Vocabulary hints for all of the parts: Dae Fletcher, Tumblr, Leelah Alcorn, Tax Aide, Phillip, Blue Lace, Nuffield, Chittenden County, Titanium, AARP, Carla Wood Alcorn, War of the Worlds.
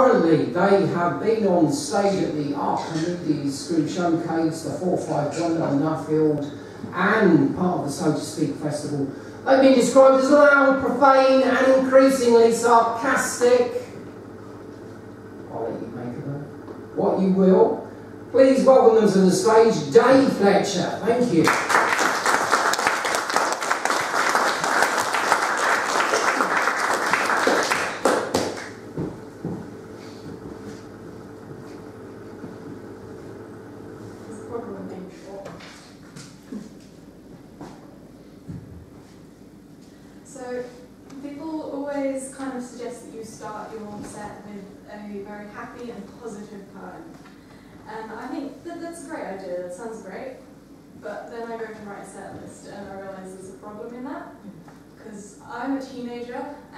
Currently, they have been on stage at the Archimedes Screw Showcase, the 4-5 John on Nuffield, and part of the So To Speak Festival. They've been described as loud, profane, and increasingly sarcastic. I'll let you make of that what you will. Please welcome them to the stage, Dae Fletcher. Thank you.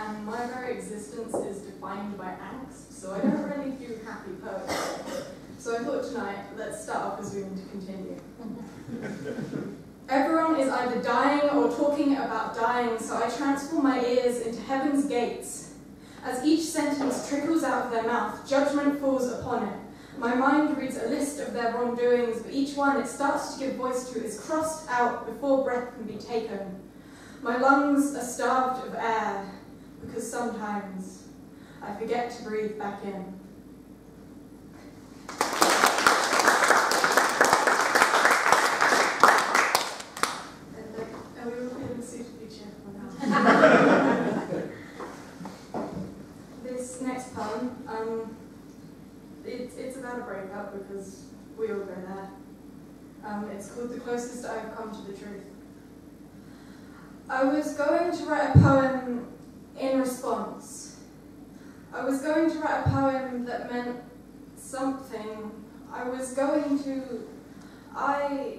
And my very existence is defined by angst, so I don't really do happy poetry. So I thought tonight, let's start off as we want to continue. Everyone is either dying or talking about dying, so I transform my ears into heaven's gates. As each sentence trickles out of their mouth, judgment falls upon it. My mind reads a list of their wrongdoings, but each one it starts to give voice to is crossed out before breath can be taken. My lungs are starved of air, because sometimes I forget to breathe back in. Are we all feeling suitably cheerful now? This next poem, it's about a breakup, because we all go there. It's called The Closest I've Come to the Truth. I was going to write a poem in response. I was going to write a poem that meant something. I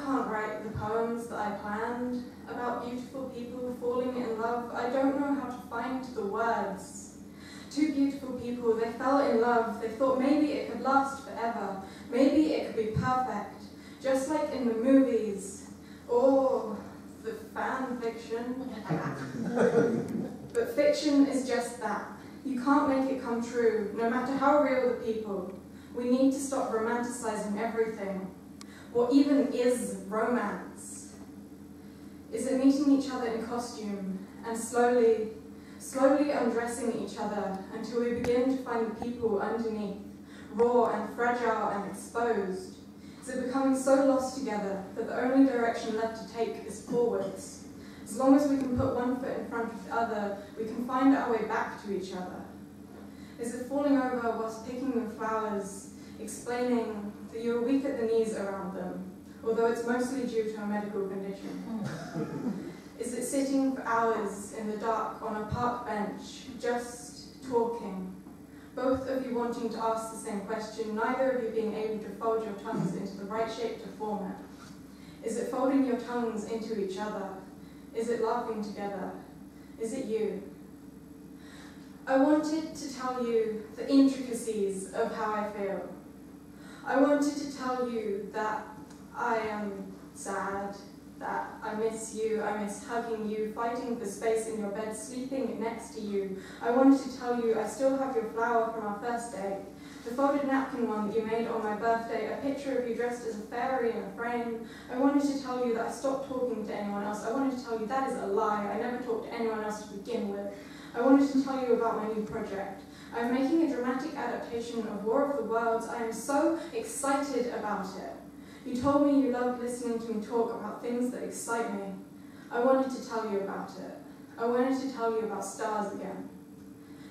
can't write the poems that I planned about beautiful people falling in love. I don't know how to find the words. Two beautiful people, they fell in love. They thought maybe it could last forever. Maybe it could be perfect. Just like in the movies. Or the fan fiction. But fiction is just that. You can't make it come true, no matter how real the people. We need to stop romanticizing everything. What even is romance? Is it meeting each other in costume and slowly undressing each other until we begin to find the people underneath, raw and fragile and exposed? They're becoming so lost together that the only direction left to take is forwards. As long as we can put one foot in front of the other, we can find our way back to each other. Is it falling over whilst picking the flowers, explaining that you are weak at the knees around them, although it's mostly due to a medical condition? Is it sitting for hours in the dark on a park bench, just talking? Both of you wanting to ask the same question, neither of you being able to fold your tongues into the right shape to form it. Is it folding your tongues into each other? Is it laughing together? Is it you? I wanted to tell you the intricacies of how I feel. I wanted to tell you that I am sad, that I miss you, I miss hugging you, fighting for space in your bed, sleeping next to you. I wanted to tell you I still have your flower from our first date, the folded napkin one that you made on my birthday, a picture of you dressed as a fairy in a frame. I wanted to tell you that I stopped talking to anyone else. I wanted to tell you that is a lie, I never talked to anyone else to begin with. I wanted to tell you about my new project. I'm making a dramatic adaptation of War of the Worlds. I am so excited about it. You told me you loved listening to me talk about things that excite me. I wanted to tell you about it. I wanted to tell you about stars again.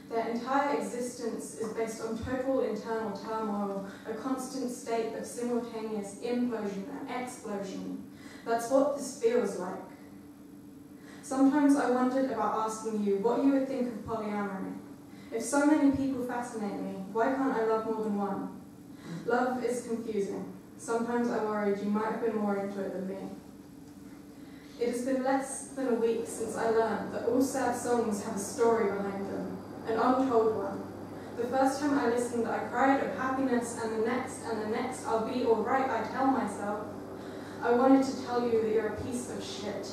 Their entire existence is based on total internal turmoil, a constant state of simultaneous implosion and explosion. That's what this feels like. Sometimes I wondered about asking you what you would think of polyamory. If so many people fascinate me, why can't I love more than one? Love is confusing. Sometimes I worried you might have been more into it than me. It has been less than a week since I learned that all sad songs have a story behind them, an untold one. The first time I listened, I cried of happiness, and the next, I'll be alright, I tell myself. I wanted to tell you that you're a piece of shit.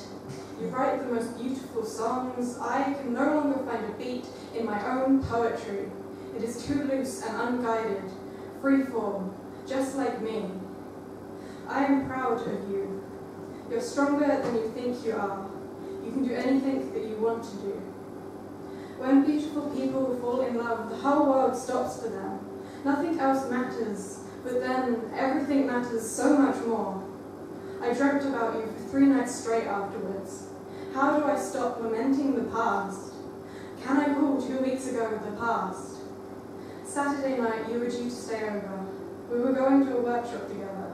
You write the most beautiful songs. I can no longer find a beat in my own poetry. It is too loose and unguided, freeform, just like me. I am proud of you. You're stronger than you think you are. You can do anything that you want to do. When beautiful people fall in love, the whole world stops for them. Nothing else matters, but then everything matters so much more. I dreamt about you for 3 nights straight afterwards. How do I stop lamenting the past? Can I call 2 weeks ago the past? Saturday night you were due to stay over. We were going to a workshop together.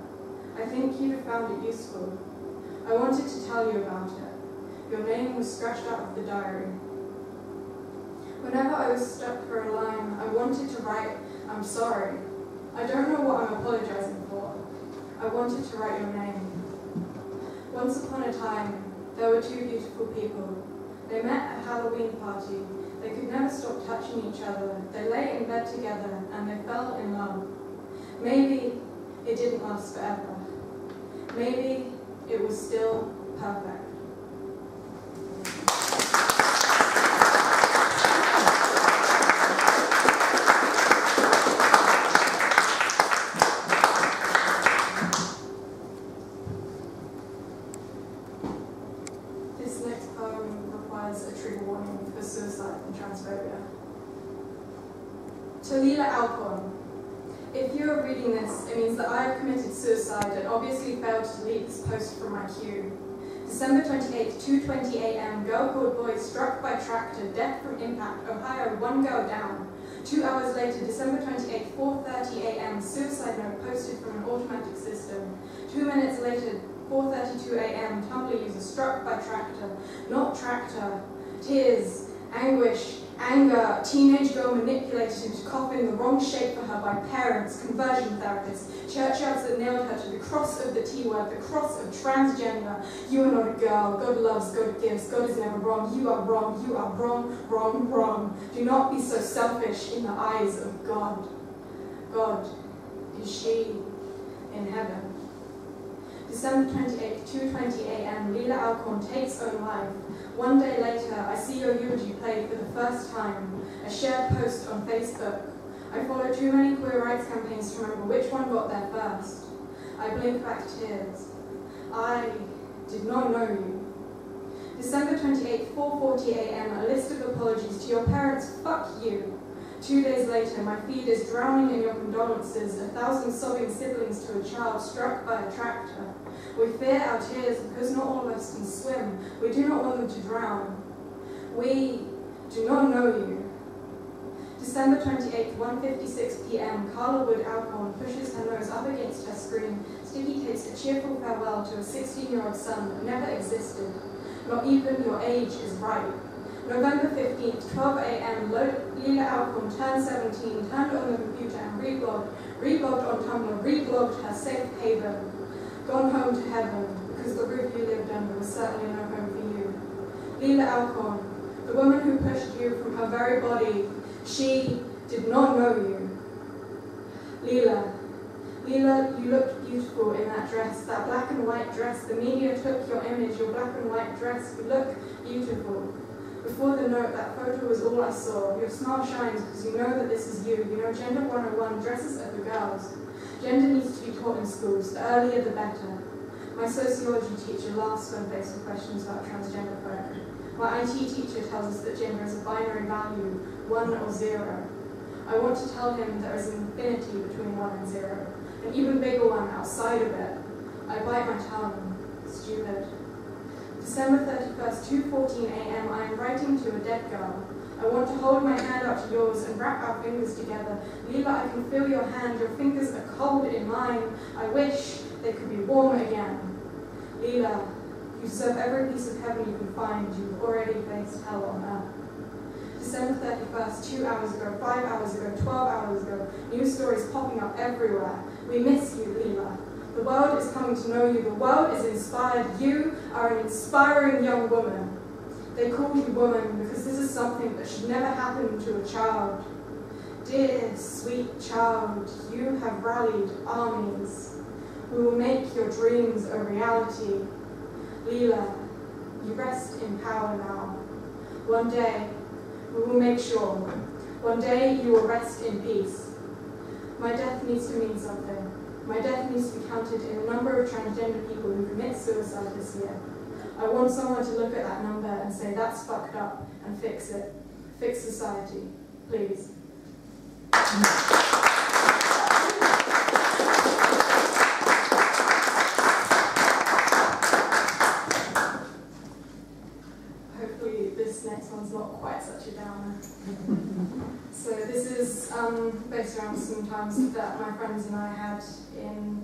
I think you'd have found it useful. I wanted to tell you about it. Your name was scratched out of the diary. Whenever I was stuck for a line, I wanted to write, "I'm sorry." I don't know what I'm apologizing for. I wanted to write your name. Once upon a time, there were 2 beautiful people. They met at a Halloween party. They could never stop touching each other. They lay in bed together, and they fell in love. Maybe it didn't last forever. Maybe it was still perfect. To Leelah Alcorn, if you are reading this, it means that I have committed suicide and obviously failed to delete this post from my queue. December 28, 2:20 a.m, girl called boy struck by tractor, death from impact, Ohio, 1 girl down. 2 hours later, December 28, 4:30 a.m, suicide note posted from an automatic system. 2 minutes later, 4:32 a.m, Tumblr user struck by tractor, not tractor, tears, anguish, anger, teenage girl manipulated into copying the wrong shape for her by parents, conversion therapists, churchyards that nailed her to the cross of the T-word, the cross of transgender. You are not a girl. God loves, God gives, God is never wrong. You are wrong. You are wrong, wrong, wrong. Do not be so selfish in the eyes of God. God, is she in heaven? December 28, 2:20 a.m, Leelah Alcorn takes own life. 1 day later, I see your eulogy played for the first time, a shared post on Facebook. I follow too many queer rights campaigns to remember which one got there first. I blink back tears. I did not know you. December 28, 4:40 a.m, a list of apologies to your parents, fuck you. 2 days later, my feed is drowning in your condolences, 1,000 sobbing siblings to a child struck by a tractor. We fear our tears because not all of us can swim. We do not want them to drown. We do not know you. December 28, 1:56 p.m, Carla Wood Alcorn pushes her nose up against her screen. Sticky takes a cheerful farewell to a 16-year-old son that never existed. Not even your age is right. November 15th, 12 a.m, Leelah Alcorn turned 17, turned on the computer and reblogged on Tumblr, reblogged her safe haven. Gone home to heaven, because the roof you lived under was certainly no home for you. Leelah Alcorn, the woman who pushed you from her very body, she did not know you. Leelah, you looked beautiful in that dress, that black and white dress. The media took your image, your black and white dress. You look beautiful. Before the note, that photo was all I saw. Your smile shines because you know that this is you. You know Gender 101 dresses are for girls. Gender needs to be taught in schools. The earlier, the better. My sociology teacher laughs when faced with questions about transgender folk. My IT teacher tells us that gender is a binary value, 1 or 0. I want to tell him there is an infinity between 1 and 0, an even bigger one outside of it. I bite my tongue. Stupid. December 31st, 2:14 a.m, I am writing to a dead girl. I want to hold my hand out to yours and wrap our fingers together. Leelah, I can feel your hand. Your fingers are cold in mine. I wish they could be warm again. Leelah, you deserve every piece of heaven you can find. You've already faced hell on earth. December 31st, 2 hours ago, 5 hours ago, 12 hours ago, news stories popping up everywhere. We miss you, Leelah. The world is coming to know you. The world is inspired. You are an inspiring young woman. They call you woman because this is something that should never happen to a child. Dear, sweet child, you have rallied armies. We will make your dreams a reality. Leelah, you rest in power now. One day, we will make sure One day you will rest in peace. My death needs to mean something. My death needs to be counted in the number of transgender people who commit suicide this year. I want someone to look at that number and say, that's fucked up, and fix it. Fix society, please. Hopefully this next one's not quite such a downer. So this is based around some times that my friends and I had in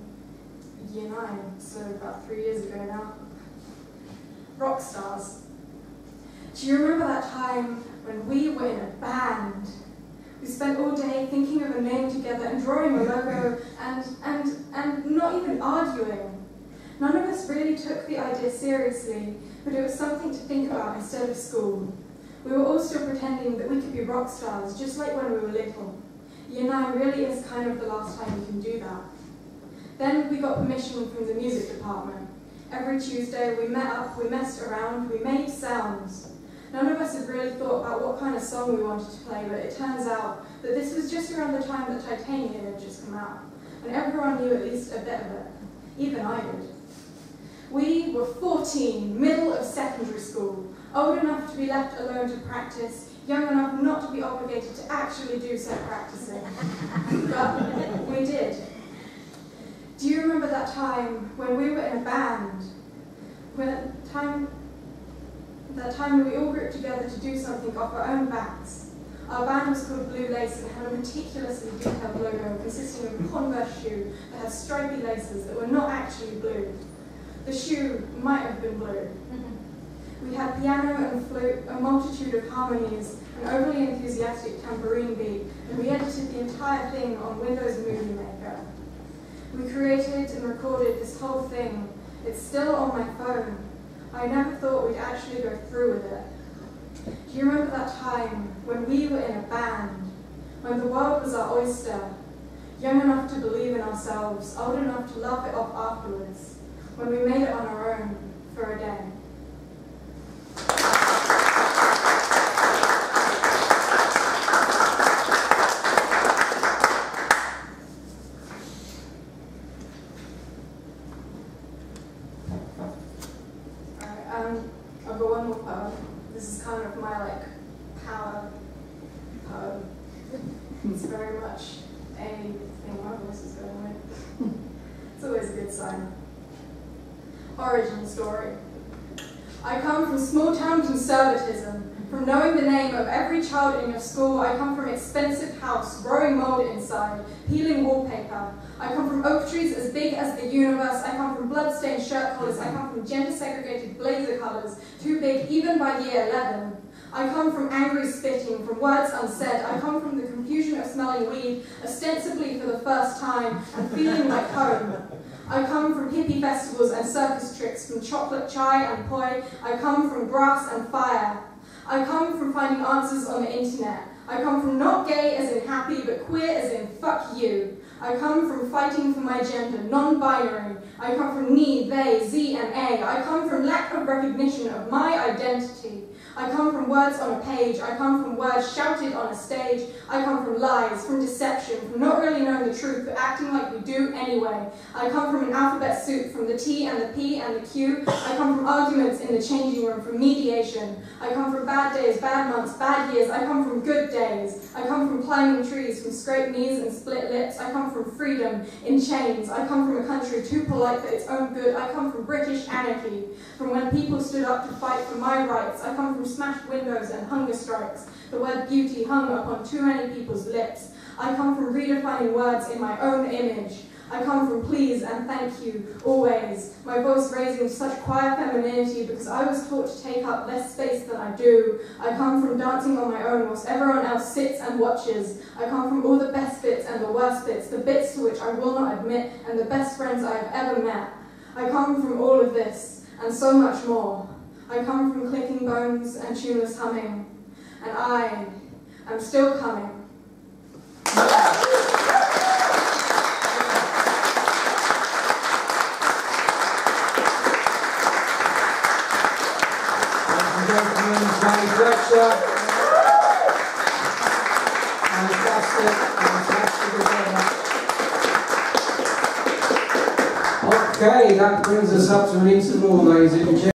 year 9, so about 3 years ago now. Rock stars. Do you remember that time when we were in a band? We spent all day thinking of a name together and drawing a logo and not even arguing. None of us really took the idea seriously, but it was something to think about instead of school. We were all still pretending that we could be rock stars, just like when we were little. Year 9 really is kind of the last time you can do that. Then we got permission from the music department. Every Tuesday we met up, we messed around, we made sounds. None of us had really thought about what kind of song we wanted to play, but it turns out that this was just around the time that Titanium had just come out, and everyone knew at least a bit of it. Even I did. We were 14, middle of secondary school, old enough to be left alone to practice, young enough not to be obligated to actually do some practicing. But we did. Do you remember that time when we were in a band? That time we all grouped together to do something off our own backs. Our band was called Blue Lace and had a meticulously detailed logo consisting of a Converse shoe that had stripy laces that were not actually blue. The shoe might have been blue. We had piano and flute, a multitude of harmonies, an overly enthusiastic tambourine beat, and we edited the entire thing on Windows Movie Maker. We created and recorded this whole thing. It's still on my phone. I never thought we'd actually go through with it. Do you remember that time when we were in a band? When the world was our oyster? Young enough to believe in ourselves, old enough to laugh it off afterwards. When we made it on our own for a day. School, I come from an expensive house, growing mold inside, peeling wallpaper. I come from oak trees as big as the universe. I come from blood-stained shirt collars. I come from gender-segregated blazer collars, too big even by year 11. I come from angry spitting, from words unsaid. I come from the confusion of smelling weed, ostensibly for the first time, and feeling like home. I come from hippie festivals and circus tricks, from chocolate chai and poi. I come from grass and fire. I come from finding answers on the internet. I come from not gay as in happy, but queer as in fuck you. I come from fighting for my gender, non-binary. I come from me, they, z, and a. I come from lack of recognition of my identity. I come from words on a page. I come from words shouted on a stage. I come from lies, from deception, from not really knowing the truth, but acting like we do anyway. I come from an alphabet soup, from the T and the P and the Q. I come from arguments in the changing room, from mediation. I come from bad days, bad months, bad years. I come from good days. I come from climbing trees, from scraped knees and split lips. I come from freedom in chains. I come from a country too polite for its own good. I come from British anarchy, from when people stood up to fight for my rights. I come from smashed windows and hunger strikes. The word beauty hung upon too many people's lips. I come from redefining words in my own image. I come from please and thank you, always. My voice raising to such quiet femininity because I was taught to take up less space than I do. I come from dancing on my own whilst everyone else sits and watches. I come from all the best bits and the worst bits, the bits to which I will not admit, and the best friends I have ever met. I come from all of this, and so much more. I come from clicking bones and tuneless humming, and I am still coming. Thank you, Dae Fletcher. Okay, that brings us up to an interval, ladies and gentlemen.